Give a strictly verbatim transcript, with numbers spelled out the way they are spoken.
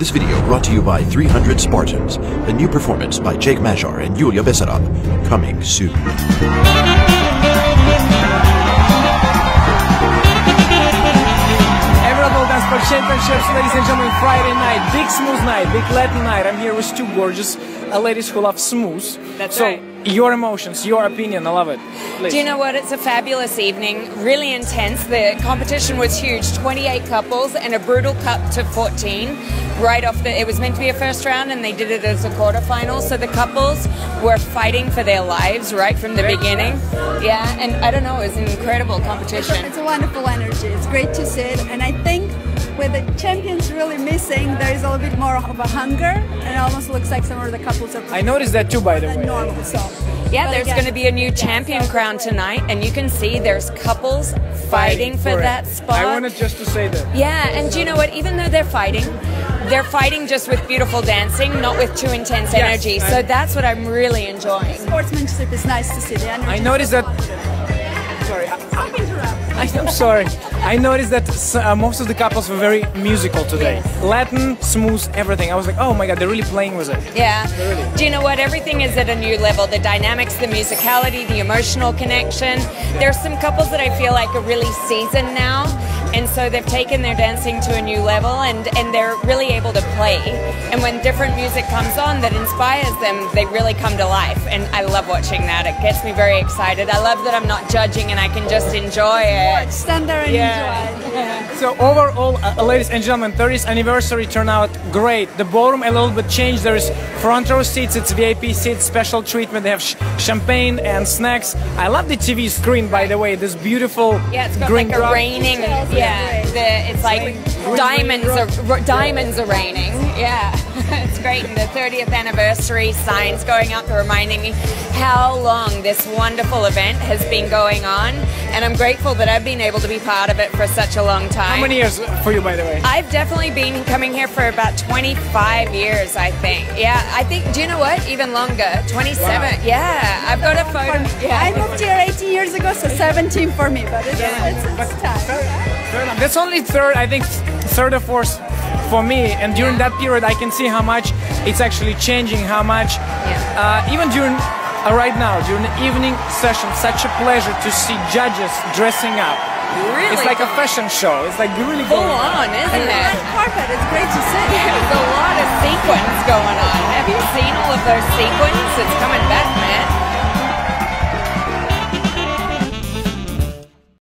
This video brought to you by three hundred Spartans, a new performance by Jake Majar and Yulia Besarap, coming soon. Championships, ladies and gentlemen, Friday night, big smooth night, big Latin night. I'm here with two gorgeous ladies who love smooth. That's so, right. Your emotions, your opinion, I love it. Please. Do you know what? It's a fabulous evening, really intense. The competition was huge, twenty-eight couples and a brutal cut to fourteen. Right off the, it was meant to be a first round and they did it as a quarterfinal. So the couples were fighting for their lives right from the beginning. Yeah, and I don't know, it was an incredible competition. It's a, it's a wonderful energy. It's great to see it, and I think with the champions really missing, there is a little bit more of a hunger, and it almost looks like some of the couples are... I noticed that too, by the way. Normal, so. Yeah, but there's going to be a new champion yes, crown tonight, and you can see there's couples fighting, fighting for, for that spot. I wanted just to say that. Yeah, and do you know what? Even though they're fighting, they're fighting just with beautiful dancing, not with too intense yes, energy. I, so that's what I'm really enjoying. Sportsmanship is nice to see. The energy. I noticed that... Sorry, I, I, I'm sorry. I noticed that uh, most of the couples were very musical today. Yes. Latin, smooth, everything. I was like, oh my god, they're really playing with it. Yeah. Really. Do you know what? Everything is at a new level. The dynamics, the musicality, the emotional connection. There are some couples that I feel like are really seasoned now, and so they've taken their dancing to a new level, and, and they're really able to play. And when different music comes on that inspires them, they really come to life. And I love watching that. It gets me very excited. I love that I'm not judging and I can just enjoy it. Stand there and yeah. enjoy it. Yeah. So overall, uh, ladies and gentlemen, thirtieth anniversary turned out great. The ballroom a little bit changed. There is front row seats, it's V I P seats, special treatment. They have sh champagne and snacks. I love the T V screen, by the way. This beautiful green yeah, it's got green like a drop. raining. Yeah, the, it's like green, diamonds green are diamonds are raining. Yeah. It's great, and the thirtieth anniversary signs going up reminding me how long this wonderful event has been going on, and I'm grateful that I've been able to be part of it for such a long time. How many years for you, by the way? I've definitely been coming here for about twenty-five years, I think. Yeah, I think, do you know what? Even longer, twenty-seven. Wow. Yeah, I've got a photo. Yeah. I moved here eighteen years ago, so seventeen for me, but it's, yeah. it's, it's but time. Fair, fair enough. That's only third, I think, third or fourth. For me, and during that period I can see how much it's actually changing, how much yeah. uh, even during uh, right now during the evening session, such a pleasure to see judges dressing up. Really, it's like a fashion show. It's like really full going on, on, isn't it? It's carpet. It's great to see. There's a lot of sequins going on. Have you seen all of those sequins? It's coming back.